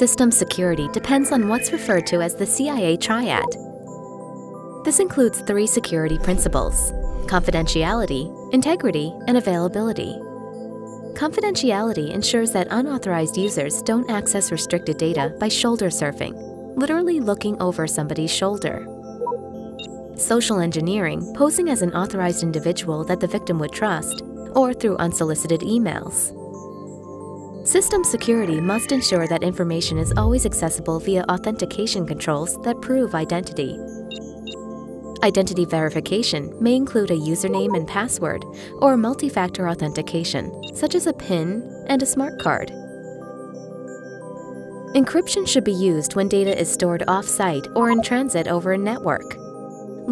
system security depends on what's referred to as the CIA triad. This includes three security principles: confidentiality, integrity, and availability. Confidentiality ensures that unauthorized users don't access restricted data by shoulder surfing, literally looking over somebody's shoulder. Social engineering, posing as an authorized individual that the victim would trust, or through unsolicited emails. System security must ensure that information is always accessible via authentication controls that prove identity. Identity verification may include a username and password or multi-factor authentication, such as a PIN and a smart card. Encryption should be used when data is stored off-site or in transit over a network.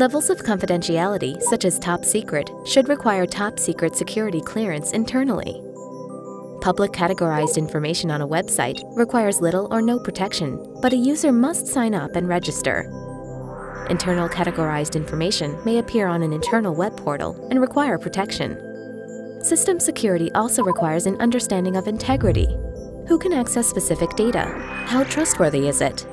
Levels of confidentiality, such as top secret, should require top secret security clearance internally. Public categorized information on a website requires little or no protection, but a user must sign up and register. Internal categorized information may appear on an internal web portal and require protection. System security also requires an understanding of integrity. Who can access specific data? How trustworthy is it?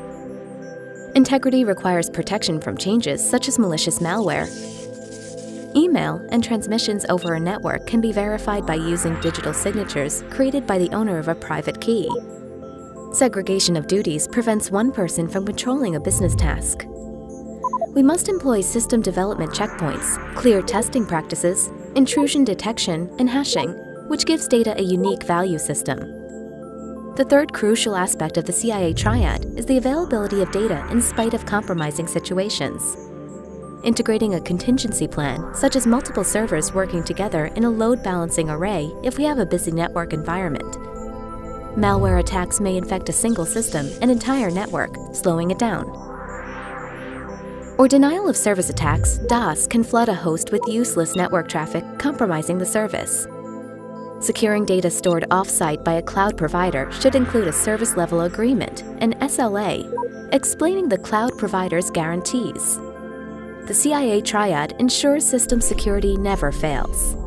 Integrity requires protection from changes such as malicious malware. Email and transmissions over a network can be verified by using digital signatures created by the owner of a private key. Segregation of duties prevents one person from controlling a business task. We must employ system development checkpoints, clear testing practices, intrusion detection, and hashing, which gives data a unique value system. The third crucial aspect of the CIA triad is the availability of data in spite of compromising situations. Integrating a contingency plan, such as multiple servers working together in a load balancing array if we have a busy network environment. Malware attacks may infect a single system and entire network, slowing it down. Or denial of service attacks, DOS can flood a host with useless network traffic, compromising the service. Securing data stored off-site by a cloud provider should include a service level agreement, an SLA, explaining the cloud provider's guarantees. The CIA triad ensures system security never fails.